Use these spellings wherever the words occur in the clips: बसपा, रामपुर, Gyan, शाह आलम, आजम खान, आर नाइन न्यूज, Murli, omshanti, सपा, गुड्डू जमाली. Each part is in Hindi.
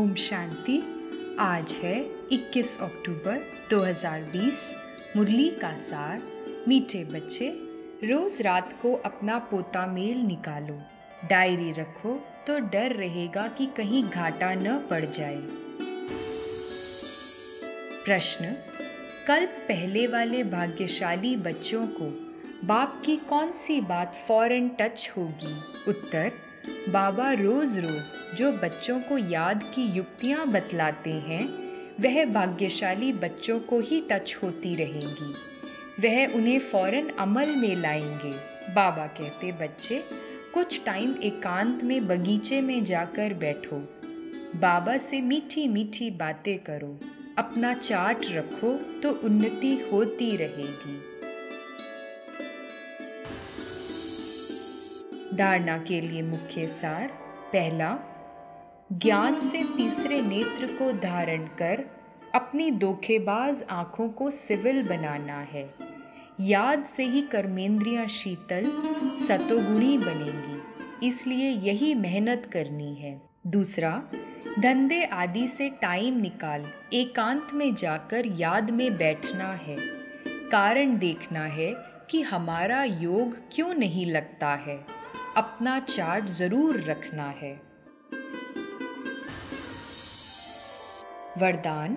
ओम शांति। आज है 21 अक्टूबर 2020। मुरली का सार। मीठे बच्चे, रोज़ रात को अपना पोता मेल निकालो, डायरी रखो तो डर रहेगा कि कहीं घाटा न पड़ जाए। प्रश्न: कल्प पहले वाले भाग्यशाली बच्चों को बाप की कौन सी बात फौरन टच होगी? उत्तर: बाबा रोज़ रोज़ जो बच्चों को याद की युक्तियाँ बतलाते हैं वह भाग्यशाली बच्चों को ही टच होती रहेंगी। वह उन्हें फ़ौरन अमल में लाएंगे। बाबा कहते, बच्चे कुछ टाइम एकांत में बगीचे में जाकर बैठो, बाबा से मीठी मीठी बातें करो, अपना चार्ट रखो तो उन्नति होती रहेगी। धारणा के लिए मुख्य सार। पहला, ज्ञान से तीसरे नेत्र को धारण कर अपनी धोखेबाज आँखों को सिविल बनाना है। याद से ही कर्मेंद्रियाँ शीतल सतोगुणी बनेंगी, इसलिए यही मेहनत करनी है। दूसरा, धंधे आदि से टाइम निकाल एकांत में जाकर याद में बैठना है, कारण देखना है कि हमारा योग क्यों नहीं लगता है। अपना चार्ट ज़रूर रखना है। वरदान: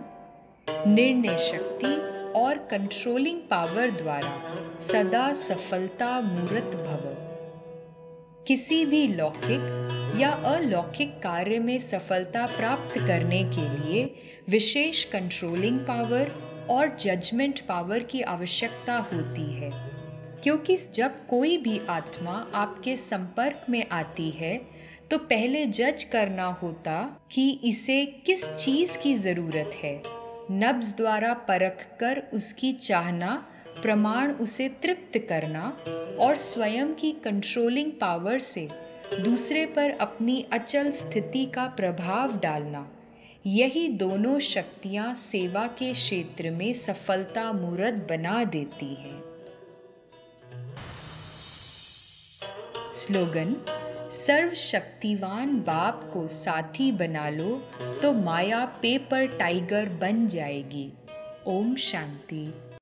निर्णय शक्ति और कंट्रोलिंग पावर द्वारा सदा सफलता मूर्त भव। किसी भी लौकिक या अलौकिक कार्य में सफलता प्राप्त करने के लिए विशेष कंट्रोलिंग पावर और जजमेंट पावर की आवश्यकता होती है, क्योंकि जब कोई भी आत्मा आपके संपर्क में आती है तो पहले जज करना होता कि इसे किस चीज़ की ज़रूरत है। नब्ज़ द्वारा परख कर उसकी चाहना, प्रमाण उसे तृप्त करना और स्वयं की कंट्रोलिंग पावर से दूसरे पर अपनी अचल स्थिति का प्रभाव डालना, यही दोनों शक्तियाँ सेवा के क्षेत्र में सफलता मूर्त बना देती हैं। स्लोगन: सर्वशक्तिवान बाप को साथी बना लो तो माया पेपर टाइगर बन जाएगी। ओम शांति।